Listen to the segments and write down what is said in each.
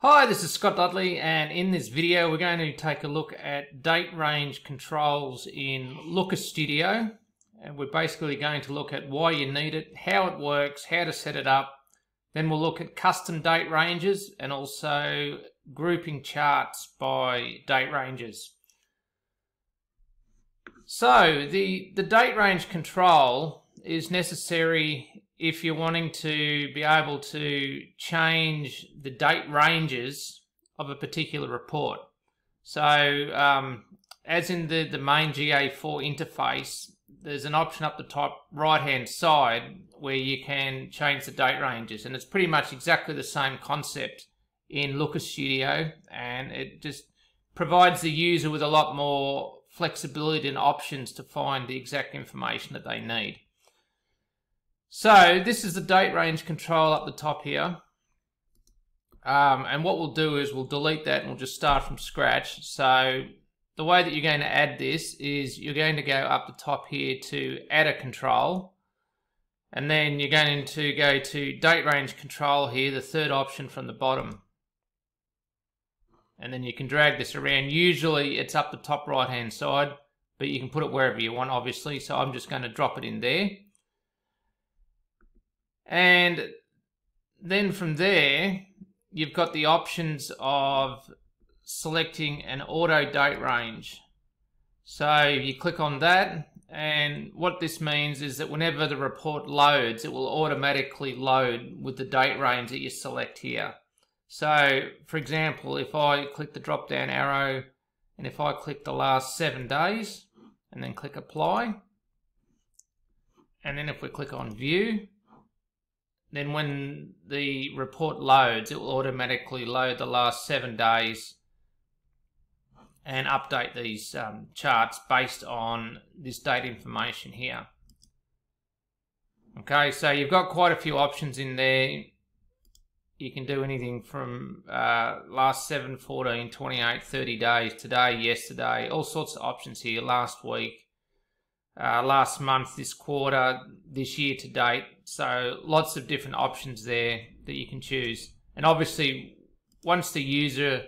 Hi, this is Scott Dudley, and in this video we're going to take a look at date range controls in Looker Studio, and we're basically going to look at why you need it, how it works, how to set it up. Then we'll look at custom date ranges and also grouping charts by date ranges. So the date range control is necessary if you're wanting to be able to change the date ranges of a particular report. So as in the main GA4 interface, there's an option up the top right hand side where you can change the date ranges, and it's pretty much exactly the same concept in Looker Studio, and it just provides the user with a lot more flexibility and options to find the exact information that they need. So this is the date range control up the top here, and what we'll do is we'll delete that and we'll just start from scratch. So the way that you're going to add this is you're going to go up the top here to add a control, and then you're going to go to date range control here, the third option from the bottom, and then you can drag this around. Usually it's up the top right hand side, but you can put it wherever you want, obviously, so I'm just going to drop it in there. And then from there, you've got the options of selecting an auto date range. So you click on that, and what this means is that whenever the report loads, it will automatically load with the date range that you select here. So for example, if I click the drop down arrow and if I click the last 7 days and then click apply, and then if we click on view, then when the report loads, it will automatically load the last 7 days and update these charts based on this date information here. Okay, so you've got quite a few options in there. You can do anything from last 7, 14, 28, 30 days, today, yesterday, all sorts of options here, last week, last month, this quarter, this year to date. So lots of different options there that you can choose. And obviously once the user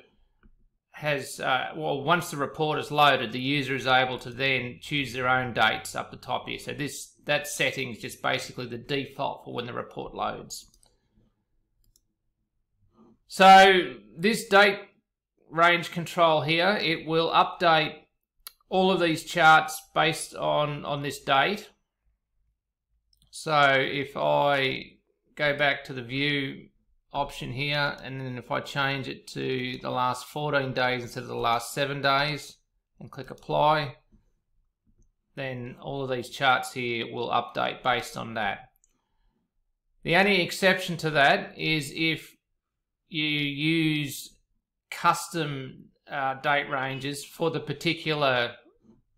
has, once the report is loaded, the user is able to then choose their own dates up the top here. So that setting is just basically the default for when the report loads. So this date range control here, it will update all of these charts based on this date. So if I go back to the view option here, and then if I change it to the last 14 days instead of the last 7 days and click apply, then all of these charts here will update based on that. The only exception to that is if you use custom date ranges for the particular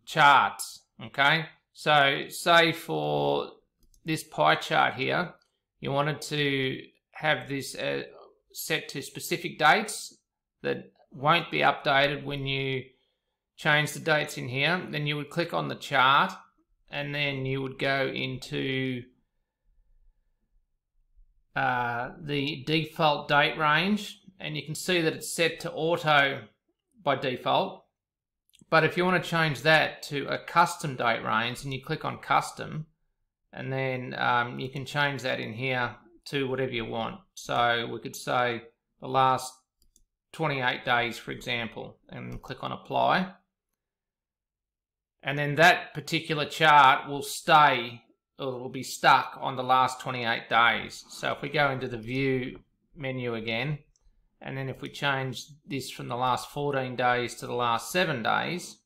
charts. Okay, so say for this pie chart here, you wanted to have this set to specific dates that won't be updated when you change the dates in here, then you would click on the chart and then you would go into the default date range, and you can see that it's set to auto by default. But if you want to change that to a custom date range, and you click on custom, and then you can change that in here to whatever you want. So we could say the last 28 days, for example, and click on apply, and then that particular chart will stay, or will be stuck on the last 28 days. So if we go into the view menu again, and then if we change this from the last 14 days to the last 7 days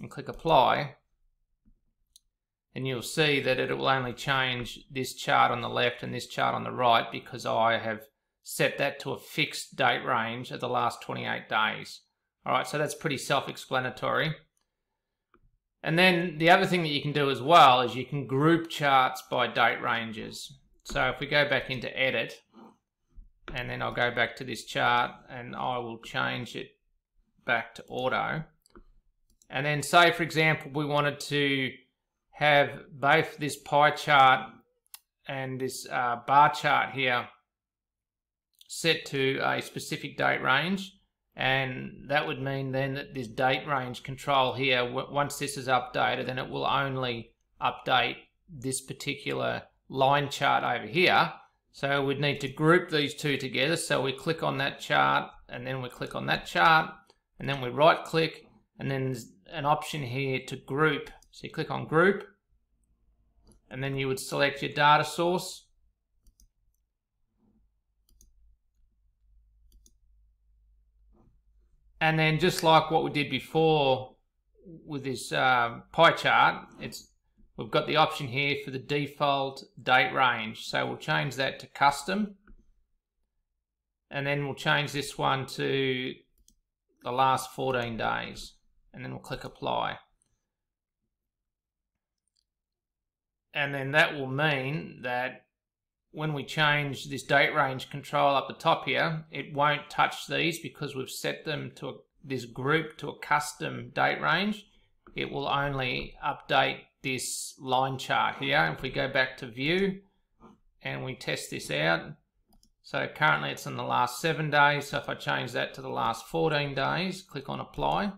and click apply, and you'll see that it will only change this chart on the left and this chart on the right, because I have set that to a fixed date range of the last 28 days. All right, so that's pretty self-explanatory. And then the other thing that you can do as well is you can group charts by date ranges. So if we go back into edit, and then I'll go back to this chart and I will change it back to auto, and then say for example we wanted to have both this pie chart and this bar chart here set to a specific date range, and that would mean then that this date range control here, once this is updated, then it will only update this particular line chart over here. So we'd need to group these two together. So we click on that chart, and then we click on that chart, and then we right click, and then there's an option here to group. So you click on group, and then you would select your data source. And then just like what we did before with this pie chart, we've got the option here for the default date range. So we'll change that to custom. And then we'll change this one to the last 14 days. And then we'll click apply. And then that will mean that when we change this date range control up the top here, it won't touch these because we've set them to this group to a custom date range. It will only update this line chart here. If we go back to view and we test this out, so currently it's in the last 7 days. So if I change that to the last 14 days, click on apply,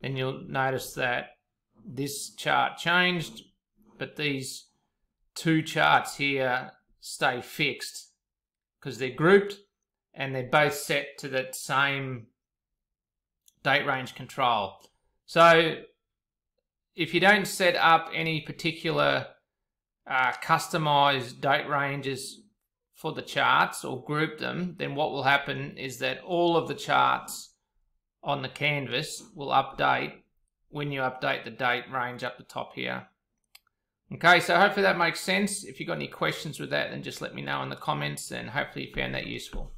then you'll notice that this chart changed, but these two charts here stay fixed because they're grouped and they're both set to that same date range control. So if you don't set up any particular customized date ranges for the charts or group them, then what will happen is that all of the charts on the canvas will update when you update the date range up the top here. Okay, so hopefully that makes sense. If you've got any questions with that, then just let me know in the comments, and hopefully you found that useful.